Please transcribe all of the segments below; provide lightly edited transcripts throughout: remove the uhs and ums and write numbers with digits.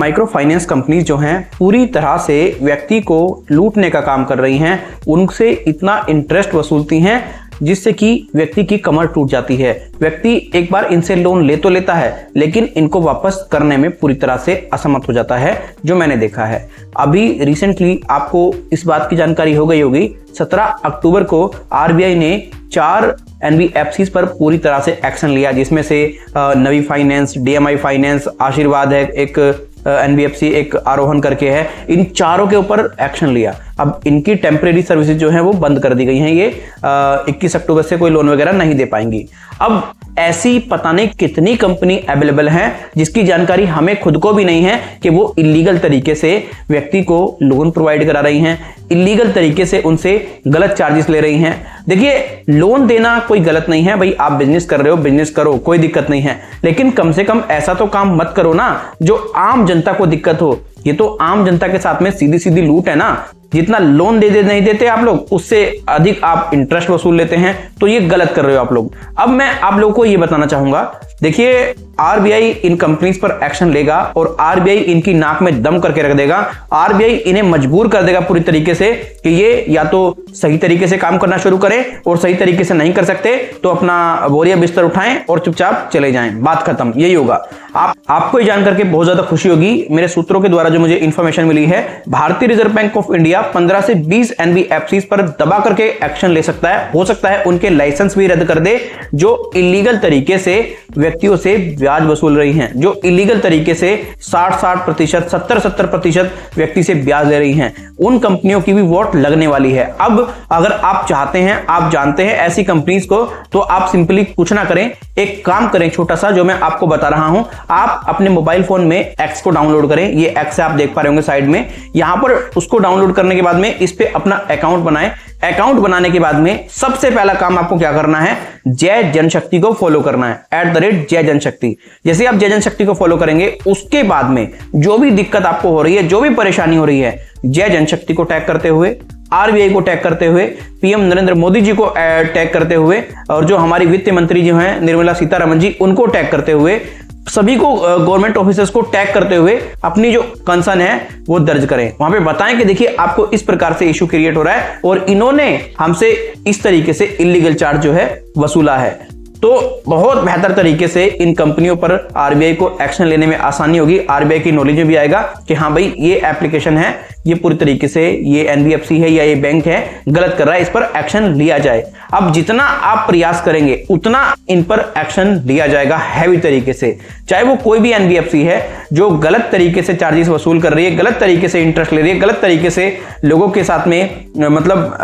Micro finance company जो हैं पूरी तरह से व्यक्ति को लूटने का काम कर रही हैं। उनसे इतना इंटरेस्ट वसूलती हैं जिससे कि व्यक्ति की कमर टूट जाती है। व्यक्ति एक बार इनसे लोन ले तो लेता है लेकिन इनको वापस करने में पूरी तरह से असमर्थ हो जाता है, जो मैंने देखा है। अभी रिसेंटली आपको इस बात की जानकारी हो गई होगी, 17 अक्टूबर को आरबीआई ने 4 NBFC पर पूरी तरह से एक्शन लिया, जिसमें से नवी फाइनेंस, DMI फाइनेंस, आशीर्वाद है, एक NBFC, एक आरोहन करके है, इन चारों के ऊपर एक्शन लिया। अब इनकी टेम्परेरी सर्विसेज जो हैं वो बंद कर दी गई हैं। ये 21 अक्टूबर से कोई लोन वगैरह नहीं दे पाएंगी। अब ऐसी पता नहीं कितनी कंपनी अवेलेबल हैं जिसकी जानकारी हमें खुद को भी नहीं है कि वो इलीगल तरीके से व्यक्ति को लोन प्रोवाइड करा रही हैं, इलीगल तरीके से उनसे गलत चार्जेस ले रही हैं। देखिए, लोन देना कोई गलत नहीं है भाई, आप बिजनेस कर रहे हो, बिजनेस करो, कोई दिक्कत नहीं है, लेकिन कम से कम ऐसा तो काम मत करो ना जो आम जनता को दिक्कत हो। ये तो आम जनता के साथ में सीधी सीधी लूट है ना। जितना लोन दे नहीं देते आप लोग, उससे अधिक आप इंटरेस्ट वसूल लेते हैं, तो ये गलत कर रहे हो आप लोग। अब मैं आप लोगों को ये बताना चाहूंगा, देखिए आरबीआई इन कंपनीज पर एक्शन लेगा और आरबीआई इनकी नाक में दम करके रख देगा। आरबीआई इन्हें मजबूर कर देगा पूरी तरीके से कि ये या तो सही तरीके से काम करना शुरू करें, और सही तरीके से नहीं कर सकते तो अपना बोरिया बिस्तर उठाएं और चुपचाप चले जाएं, बात खत्म, यही होगा। आपको ये जान करके बहुत ज्यादा खुशी होगी, मेरे सूत्रों के द्वारा जो मुझे इन्फॉर्मेशन मिली है, भारतीय रिजर्व बैंक ऑफ इंडिया 15 से 20 NBFCs पर दबा करके एक्शन ले सकता है। हो सकता है उनके लाइसेंस भी रद्द कर दे जो इलीगल तरीके से व्यक्तियों से ब्याज वसूल रही हैं, जो इलीगल तरीके से 60-60%, 70-70% व्यक्ति से ब्याज ले रही हैं। उन कंपनियों की भी वोट लगने वाली है। अब अगर आप चाहते हैं, आप जानते हैं ऐसी कंपनीज को, तो आप सिंपली कुछ ना करें, एक काम करें छोटा सा जो मैं आपको बता रहा हूं। आप अपने मोबाइल फोन में एक्स को डाउनलोड करें, ये एक्स आप देख पा रहे होंगे साइड में, यहां पर उसको डाउनलोड करने के बाद में इस पे अपना अकाउंट बनाएं। अकाउंट बनाने के बाद में सबसे पहला काम आपको क्या करना है, जय जनशक्ति को फॉलो करना है, @जय जनशक्ति। जैसे आप जय जनशक्ति को फॉलो करेंगे, उसके बाद में जो भी दिक्कत आपको हो रही है, जो भी परेशानी हो रही है, जय जनशक्ति को टैग करते हुए, आरबीआई को टैग करते हुए, पीएम नरेंद्र मोदी जी को टैग करते हुए, और जो हमारी वित्त मंत्री जी हैं निर्मला सीतारमण जी, उनको टैग करते हुए, सभी को गवर्नमेंट ऑफिसर्स को टैग करते हुए अपनी जो कंसर्न है वो दर्ज करें। वहां पे बताएं कि देखिए आपको इस प्रकार से इश्यू क्रिएट हो रहा है और इन्होंने हमसे इस तरीके से इलीगल चार्ज जो है वसूला है। तो बहुत बेहतर तरीके से इन कंपनियों पर आरबीआई को एक्शन लेने में आसानी होगी। आरबीआई की नॉलेज में भी आएगा कि हाँ भाई, ये एप्लीकेशन है, ये पूरी तरीके से ये एनबीएफसी है या ये बैंक है, गलत कर रहा है, इस पर एक्शन लिया जाए। अब जितना आप प्रयास करेंगे उतना इन पर एक्शन लिया जाएगा हैवी तरीके से, चाहे वो कोई भी एनबीएफसी है जो गलत तरीके से चार्जेस वसूल कर रही है, गलत तरीके से इंटरेस्ट ले रही है, गलत तरीके से लोगों के साथ में मतलब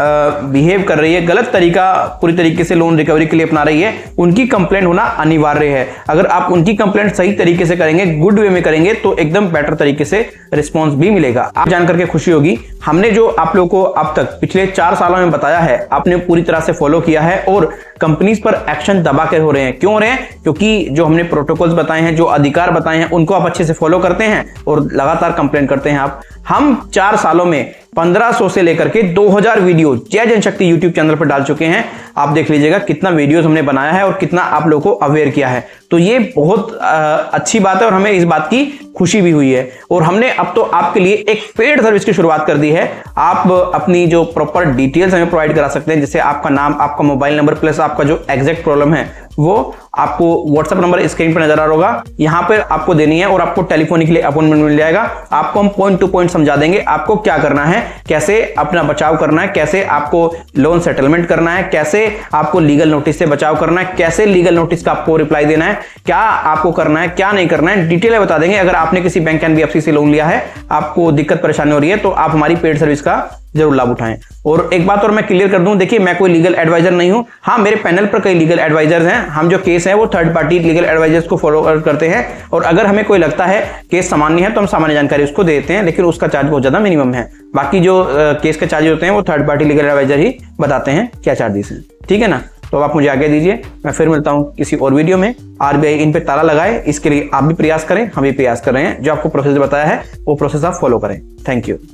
बिहेव कर रही है, गलत तरीका पूरी तरीके से लोन रिकवरी के लिए अपना रही है, उनकी कंप्लेंट होना अनिवार्य है। अगर आप उनकी कंप्लेंट सही तरीके से करेंगे, गुड वे में करेंगे, तो एकदम बेटर तरीके से रिस्पॉन्स भी मिलेगा। आप जान करके खुशी होगी, हमने जो आप लोगों को अब तक पिछले 4 सालों में बताया है, आपने पूरी तरह से फॉलो किया है और कंपनीज पर एक्शन दबा के हो रहे हैं। क्यों हो रहे हैं? क्योंकि जो हमने प्रोटोकॉल्स बताए हैं, जो अधिकार बताए हैं, उनको आप अच्छे से फॉलो करते हैं और लगातार कंप्लेंट करते हैं आप। हम 4 सालों में 1500 से लेकर के 2000 वीडियो जय जनशक्ति यूट्यूब चैनल पर डाल चुके हैं। आप देख लीजिएगा कितना वीडियोस हमने बनाया है और कितना आप लोगों को अवेयर किया है। तो ये बहुत अच्छी बात है और हमें इस बात की खुशी भी हुई है। और हमने अब तो आपके लिए एक पेड सर्विस की शुरुआत कर दी है। आप अपनी जो प्रॉपर डिटेल्स हमें प्रोवाइड करा सकते हैं, जैसे आपका नाम, आपका मोबाइल नंबर प्लस आपका जो एग्जैक्ट प्रॉब्लम है वो आपको व्हाट्सएप नंबर स्क्रीन पर नजर आ रहा होगा, यहाँ पर आपको देनी है और आपको टेलीफोनिकली अपॉइंटमेंट मिल जाएगा। आपको हम पॉइंट टू पॉइंट समझा देंगे आपको क्या करना है, कैसे अपना बचाव करना है, कैसे आपको लोन सेटलमेंट करना है, कैसे आपको लीगल नोटिस से बचाव करना है, कैसे लीगल नोटिस का आपको रिप्लाई देना है, क्या आपको करना है, क्या नहीं करना है, डिटेल में बता देंगे। अगर आपने किसी बैंक एनबीएफसी से लोन लिया है, आपको दिक्कत परेशानी हो रही है, तो आप हमारी पेड सर्विस का जरूर लाभ उठाएं। और एक बात और मैं क्लियर कर दूं, देखिए मैं कोई लीगल एडवाइजर नहीं हूं। हाँ, मेरे पैनल पर कई लीगल एडवाइजर्स हैं, हम जो केस है वो थर्ड पार्टी लीगल एडवाइजर्स को फॉलो करते हैं, और अगर हमें कोई लगता है केस सामान्य है तो हम सामान्य जानकारी उसको दे देते हैं, लेकिन उसका चार्ज बहुत ज्यादा मिनिमम है। बाकी जो केस के चार्जेस होते हैं वो थर्ड पार्टी लीगल एडवाइजर ही बताते हैं क्या चार्जेस हैं, ठीक है ना। तो आप मुझे आगे दीजिए, मैं फिर मिलता हूं किसी और वीडियो में। आरबीआई इन पे ताला लगाए, इसके लिए आप भी प्रयास करें, हम भी प्रयास कर रहे हैं। जो आपको प्रोसेस बताया है वो प्रोसेस आप फॉलो करें। Thank you.